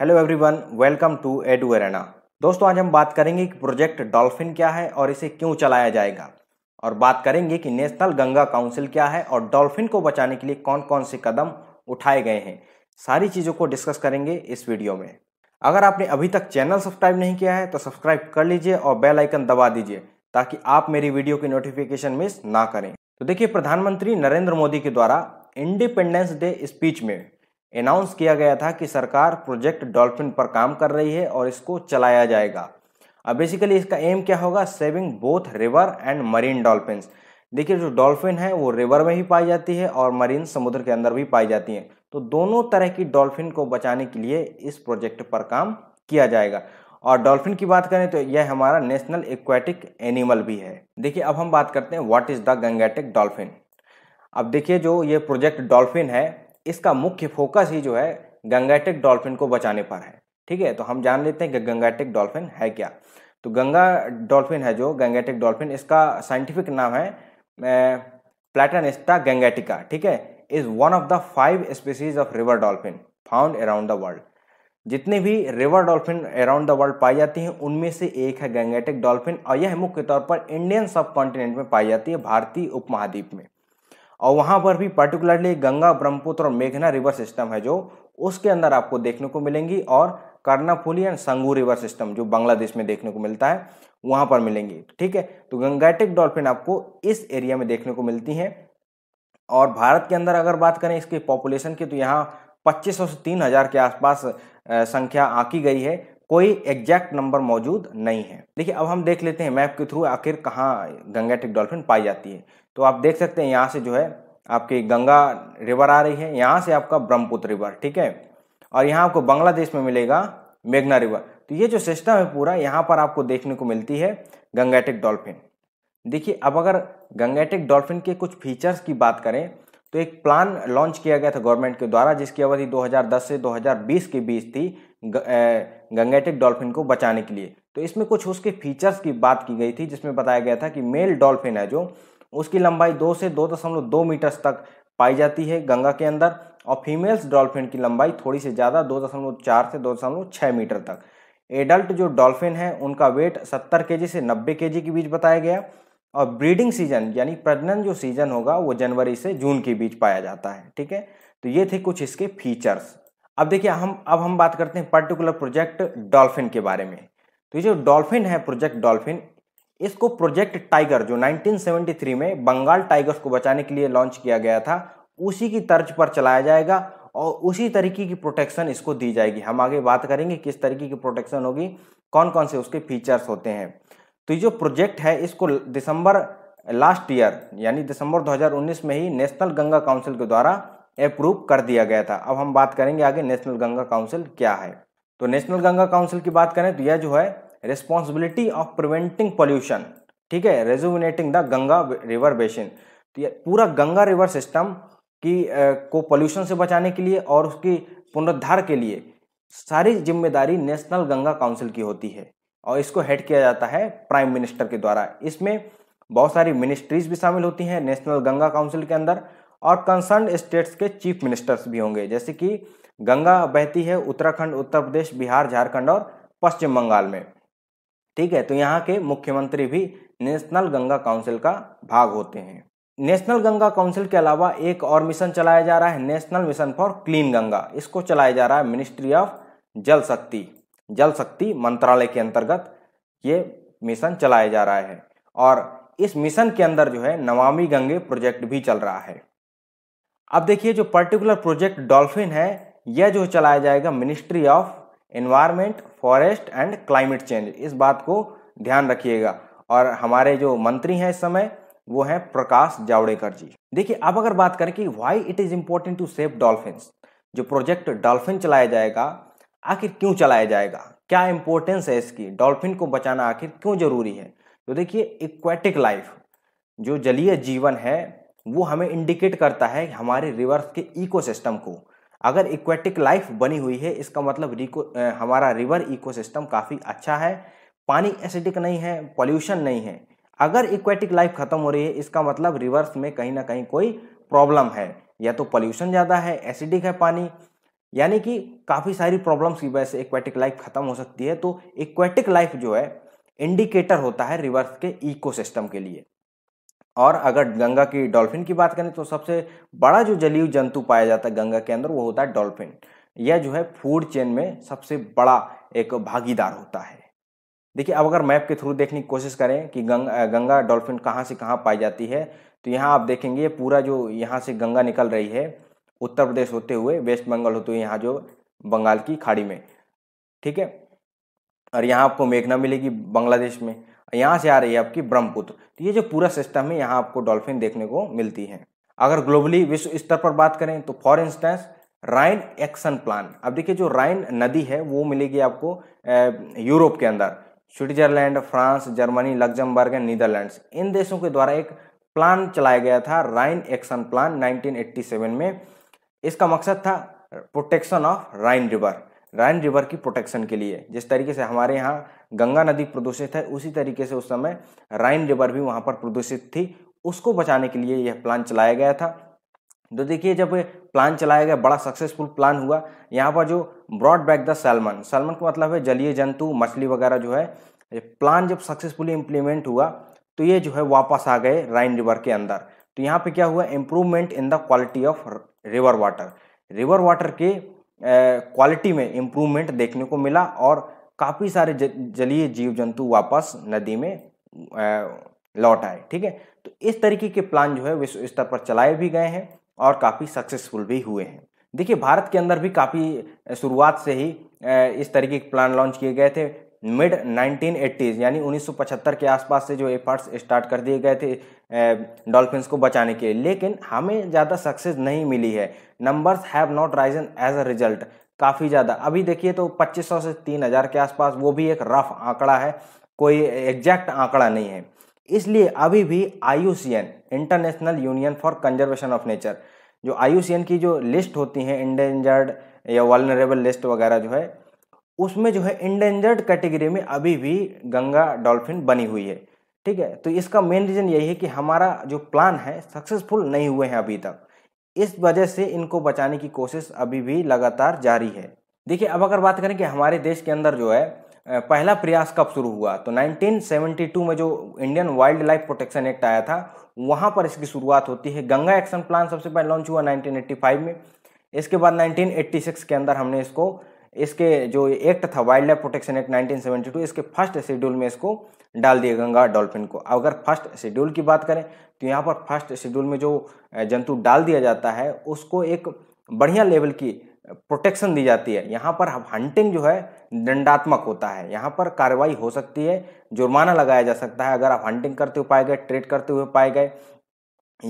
Hello everyone, welcome to Edu Arena. दोस्तों, आज हम बात करेंगे कि प्रोजेक्ट डॉल्फिन क्या है और इसे क्यों चलाया जाएगा, और बात करेंगे कि नेशनल गंगा काउंसिल क्या है और डॉल्फिन को बचाने के लिए कौन कौन से कदम उठाए गए हैं। सारी चीज़ों को डिस्कस करेंगे इस वीडियो में। अगर आपने अभी तक चैनल सब्सक्राइब नहीं किया है तो सब्सक्राइब कर लीजिए और बेल आइकन दबा दीजिए ताकि आप मेरी वीडियो की नोटिफिकेशन मिस ना करें। तो देखिए, प्रधानमंत्री नरेंद्र मोदी के द्वारा इंडिपेंडेंस डे स्पीच में अनाउंस किया गया था कि सरकार प्रोजेक्ट डॉल्फिन पर काम कर रही है और इसको चलाया जाएगा। अब बेसिकली इसका एम क्या होगा? Saving both river and marine dolphins. देखिए, जो डॉल्फिन है वो रिवर में भी पाई जाती है और मरीन समुद्र के अंदर भी पाई जाती है, तो दोनों तरह की डॉल्फिन को बचाने के लिए इस प्रोजेक्ट पर काम किया जाएगा। और डॉल्फिन की बात करें तो यह हमारा नेशनल एक्वेटिक एनिमल भी है। देखिए, अब हम बात करते हैं what is the Gangetic dolphin. अब देखिए, जो ये प्रोजेक्ट डॉल्फिन है इसका मुख्य फोकस ही जो है गंगेटिक डॉल्फिन को बचाने पर है। ठीक है, तो हम जान लेते हैं कि गंगेटिक डॉल्फिन है क्या। तो गंगा डॉल्फिन है जो गंगेटिक डॉल्फिन, इसका साइंटिफिक नाम है प्लेटानिस्टा गंगेटिका। ठीक है, is one of the 5 species of river dolphin found around the world. जितने भी river dolphin around the world पाई जाती हैं उनमें से एक है गंगेटिक डॉल्फिन, और यह मुख्य तौर पर इंडियन सब कॉन्टिनेंट में पाई जाती है, भारतीय उपमहाद्वीप में। और वहाँ पर भी पर्टिकुलरली गंगा, ब्रह्मपुत्र और मेघना रिवर सिस्टम है जो उसके अंदर आपको देखने को मिलेंगी, और Karnaphuli and Sangu river system जो बांग्लादेश में देखने को मिलता है वहाँ पर मिलेंगी। ठीक है, तो गंगेटिक डॉल्फिन आपको इस एरिया में देखने को मिलती हैं। और भारत के अंदर अगर बात करें इसकी पॉपुलेशन की तो यहाँ 2500 से 3000 के आसपास संख्या आंकी गई है, कोई एग्जैक्ट नंबर मौजूद नहीं है। देखिए, अब हम देख लेते हैं मैप के थ्रू आखिर कहाँ गंगेटिक डॉल्फिन पाई जाती है। तो आप देख सकते हैं यहाँ से जो है आपकी गंगा रिवर आ रही है, यहाँ से आपका ब्रह्मपुत्र रिवर, ठीक है, और यहाँ आपको बांग्लादेश में मिलेगा मेघना रिवर। तो ये जो सिस्टम है पूरा, यहाँ पर आपको देखने को मिलती है गंगेटिक डॉल्फिन। देखिए, अब अगर गंगेटिक डॉल्फिन के कुछ फीचर्स की बात करें तो एक प्लान लॉन्च किया गया था गवर्नमेंट के द्वारा जिसकी अवधि 2010 से 2020 के बीच थी गंगेटिक डॉल्फिन को बचाने के लिए। तो इसमें कुछ उसके फीचर्स की बात की गई थी जिसमें बताया गया था कि मेल डॉल्फिन है जो उसकी लंबाई 2 से 2.2 मीटर्स तक पाई जाती है गंगा के अंदर, और फीमेल्स डॉल्फिन की लंबाई थोड़ी से ज़्यादा 2.4 से 2.6 मीटर तक। एडल्ट जो डॉल्फिन है उनका वेट 70 केजी से 90 केजी के बीच बताया गया, और ब्रीडिंग सीजन यानी प्रजनन जो सीजन होगा वो जनवरी से जून के बीच पाया जाता है। ठीक है, तो ये थे कुछ इसके फीचर्स। अब देखिए, हम बात करते हैं पर्टिकुलर प्रोजेक्ट डॉल्फिन के बारे में। तो ये जो डॉल्फिन है प्रोजेक्ट डॉल्फिन, इसको प्रोजेक्ट टाइगर जो 1973 में बंगाल टाइगर्स को बचाने के लिए लॉन्च किया गया था उसी की तर्ज पर चलाया जाएगा, और उसी तरीके की प्रोटेक्शन इसको दी जाएगी। हम आगे बात करेंगे किस तरीके की प्रोटेक्शन होगी, कौन कौन से उसके फीचर्स होते हैं। तो ये जो प्रोजेक्ट है इसको दिसंबर लास्ट ईयर यानी दिसंबर 2019 में ही नेशनल गंगा काउंसिल के द्वारा अप्रूव कर दिया गया था। अब हम बात करेंगे आगे नेशनल गंगा काउंसिल क्या है। तो नेशनल गंगा काउंसिल की बात करें तो यह जो है रिस्पॉन्सिबिलिटी ऑफ प्रिवेंटिंग पोल्यूशन, ठीक है, rejuvenating the Ganga river basin. तो ये पूरा गंगा रिवर सिस्टम की को पोल्यूशन से बचाने के लिए और उसकी पुनरुद्धार के लिए सारी जिम्मेदारी नेशनल गंगा काउंसिल की होती है, और इसको हेड किया जाता है प्राइम मिनिस्टर के द्वारा। इसमें बहुत सारी मिनिस्ट्रीज भी शामिल होती हैं नेशनल गंगा काउंसिल के अंदर, और कंसर्न स्टेट्स के चीफ मिनिस्टर्स भी होंगे, जैसे कि गंगा बहती है उत्तराखंड, उत्तर प्रदेश, बिहार, झारखंड और पश्चिम बंगाल में। ठीक है, तो यहाँ के मुख्यमंत्री भी नेशनल गंगा काउंसिल का भाग होते हैं। नेशनल गंगा काउंसिल के अलावा एक और मिशन चलाया जा रहा है, national mission for clean Ganga. इसको चलाया जा रहा है मिनिस्ट्री ऑफ जल शक्ति मंत्रालय के अंतर्गत ये मिशन चलाया जा रहा है, और इस मिशन के अंदर जो है नमामि गंगे प्रोजेक्ट भी चल रहा है। अब देखिए, जो पर्टिकुलर प्रोजेक्ट डॉल्फिन है यह जो चलाया जाएगा ministry of environment, forest and climate change. इस बात को ध्यान रखिएगा, और हमारे जो मंत्री हैं इस समय वो हैं प्रकाश जावड़ेकर जी। देखिए, अब अगर बात करें कि why it is important to save dolphins, जो प्रोजेक्ट डॉल्फिन चलाया जाएगा आखिर क्यों चलाया जाएगा, क्या इंपॉर्टेंस है इसकी, डॉल्फिन को बचाना आखिर क्यों जरूरी है। तो देखिए, एक्वेटिक लाइफ जो जलीय जीवन है वो हमें इंडिकेट करता है हमारे रिवर्स के इकोसिस्टम को। अगर एक्वेटिक लाइफ बनी हुई है इसका मतलब हमारा रिवर इकोसिस्टम काफ़ी अच्छा है, पानी एसिडिक नहीं है, पॉल्यूशन नहीं है। अगर एक्वेटिक लाइफ खत्म हो रही है इसका मतलब रिवर्स में कहीं ना कहीं कोई प्रॉब्लम है, या तो पॉल्यूशन ज़्यादा है, एसिडिक है पानी, यानी कि काफ़ी सारी प्रॉब्लम्स की वजह से एक्वेटिक लाइफ खत्म हो सकती है। तो एक्वेटिक लाइफ जो है इंडिकेटर होता है रिवर्स के इकोसिस्टम के लिए। और अगर गंगा की डॉल्फिन की बात करें तो सबसे बड़ा जो जलीय जंतु पाया जाता है गंगा के अंदर वो होता है डॉल्फिन। यह जो है फूड चेन में सबसे बड़ा एक भागीदार होता है। देखिए अब अगर मैप के थ्रू देखने की कोशिश करें कि गंगा डॉल्फिन कहाँ से कहाँ पाई जाती है, तो यहाँ आप देखेंगे पूरा जो यहाँ से गंगा निकल रही है उत्तर प्रदेश होते हुए वेस्ट बंगाल होते हुए यहाँ जो बंगाल की खाड़ी में, ठीक है, और यहाँ आपको मेघना मिलेगी बांग्लादेश में, यहाँ से आ रही है आपकी ब्रह्मपुत्र। तो ये जो पूरा सिस्टम है यहाँ आपको डॉल्फिन देखने को मिलती है। अगर ग्लोबली विश्व स्तर पर बात करें तो for instance Rhine action plan, अब देखिए जो राइन नदी है वो मिलेगी आपको यूरोप के अंदर, Switzerland, France, Germany, Luxembourg and Netherlands, इन देशों के द्वारा एक प्लान चलाया गया था राइन एक्शन प्लान 1987 में। इसका मकसद था protection of Rhine river, Rhine river की प्रोटेक्शन के लिए। जिस तरीके से हमारे यहाँ गंगा नदी प्रदूषित है उसी तरीके से उस समय राइन रिवर भी वहाँ पर प्रदूषित थी, उसको बचाने के लिए यह प्लान चलाया गया था। तो देखिए जब प्लान चलाया गया बड़ा सक्सेसफुल प्लान हुआ। यहाँ पर जो brought back the salmon, salmon का मतलब है जलीय जंतु मछली वगैरह जो है, प्लान जब सक्सेसफुली इम्प्लीमेंट हुआ तो ये जो है वापस आ गए राइन रिवर के अंदर। तो यहाँ पे क्या हुआ, improvement in the quality of river water, river water के क्वालिटी में इम्प्रूवमेंट देखने को मिला और काफ़ी सारे जलीय जीव जंतु वापस नदी में लौट आए, ठीक है। तो इस तरीके के प्लान जो है विश्व स्तर पर चलाए भी गए हैं और काफ़ी सक्सेसफुल भी हुए हैं। देखिए भारत के अंदर भी काफ़ी शुरुआत से ही इस तरीके के प्लान लॉन्च किए गए थे। मिड 1980s यानी 1975 के आसपास से जो एफर्ट्स स्टार्ट कर दिए गए थे डॉल्फिन्स को बचाने के, लेकिन हमें ज़्यादा सक्सेस नहीं मिली है। Numbers have not risen as a result, काफ़ी ज़्यादा। अभी देखिए तो 2500 से 3000 के आसपास, वो भी एक रफ आंकड़ा है, कोई एग्जैक्ट आंकड़ा नहीं है। इसलिए अभी भी IUCN International union for conservation of nature, जो IUCN की जो लिस्ट होती है इंडेंजर्ड या वल्नरेबल लिस्ट वगैरह जो है, उसमें जो है इंडेंजर्ड कैटेगरी में अभी भी गंगा डॉल्फिन बनी हुई है, ठीक है। तो इसका मेन रीज़न यही है कि हमारा जो प्लान है सक्सेसफुल नहीं हुए हैं अभी तक, इस वजह से इनको बचाने की कोशिश अभी भी लगातार जारी है। देखिए अब अगर बात करें कि हमारे देश के अंदर जो है पहला प्रयास कब शुरू हुआ, तो 1972 में जो Indian wild life protection act आया था वहाँ पर इसकी शुरुआत होती है। गंगा एक्शन प्लान सबसे पहले लॉन्च हुआ 1985 में। इसके बाद 1986 के अंदर हमने इसको, इसके जो एक्ट था वाइल्ड लाइफ प्रोटेक्शन एक्ट 1972, इसके फर्स्ट शेड्यूल में इसको डाल दिया गंगा डॉल्फिन को। अगर फर्स्ट शेड्यूल की बात करें तो यहाँ पर फर्स्ट शेड्यूल में जो जंतु डाल दिया जाता है उसको एक बढ़िया लेवल की प्रोटेक्शन दी जाती है। यहाँ पर हंटिंग जो है दंडात्मक होता है, यहाँ पर कार्रवाई हो सकती है, जुर्माना लगाया जा सकता है अगर आप हंटिंग करते हुए पाए गए, ट्रेड करते हुए पाए गए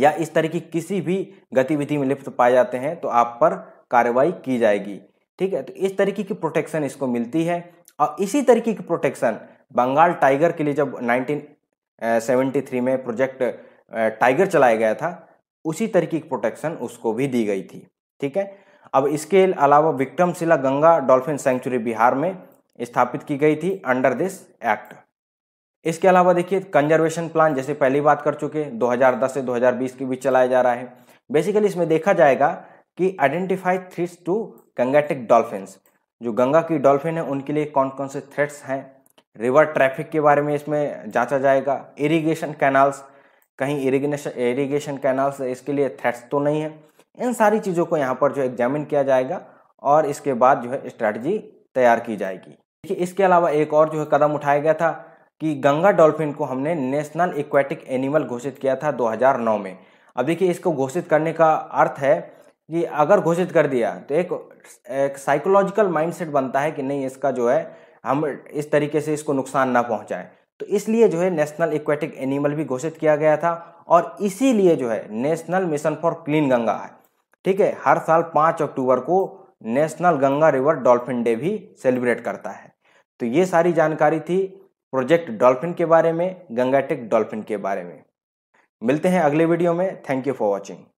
या इस तरह की किसी भी गतिविधि में लिप्त पाए जाते हैं तो आप पर कार्रवाई की जाएगी, ठीक है। तो इस तरीके की प्रोटेक्शन इसको मिलती है और इसी तरीके की प्रोटेक्शन बंगाल टाइगर के लिए जब 1973 में प्रोजेक्ट टाइगर चलाया गया था उसी तरीके की प्रोटेक्शन उसको भी दी गई थी, ठीक है। अब इसके अलावा विक्रमशिला गंगा डॉल्फिन सेंचुरी बिहार में स्थापित की गई थी अंडर दिस एक्ट। इसके अलावा देखिए कंजर्वेशन प्लान, जैसे पहली बात कर चुके, 2010 से 2020 के बीच चलाया जा रहा है। बेसिकली इसमें देखा जाएगा कि identify threats to Gangetic dolphins, जो गंगा की डॉल्फिन है उनके लिए कौन कौन से थ्रेट्स हैं। रिवर ट्रैफिक के बारे में इसमें जांचा जाएगा। इरीगेशन कैनाल्स, कहीं इरीगेशन कैनाल्स इसके लिए थ्रेट्स तो नहीं है। इन सारी चीज़ों को यहाँ पर जो एग्जामिन किया जाएगा और इसके बाद जो है स्ट्रैटेजी तैयार की जाएगी। देखिए इसके अलावा एक और जो है कदम उठाया गया था कि गंगा डॉल्फिन को हमने नेशनल एक्वेटिक एनिमल घोषित किया था 2009 में। अब देखिए इसको घोषित करने का अर्थ है कि अगर घोषित कर दिया तो एक साइकोलॉजिकल माइंडसेट बनता है कि नहीं इसका जो है हम इस तरीके से इसको नुकसान ना पहुँचाएँ, तो इसलिए जो है नेशनल एक्वेटिक एनिमल भी घोषित किया गया था। और इसीलिए जो है national mission for clean Ganga है, ठीक है, हर साल 5 अक्टूबर को national Ganga river dolphin day भी सेलिब्रेट करता है। तो ये सारी जानकारी थी प्रोजेक्ट डॉल्फिन के बारे में, गंगेटिक डॉल्फिन के बारे में। मिलते हैं अगले वीडियो में। Thank you for watching.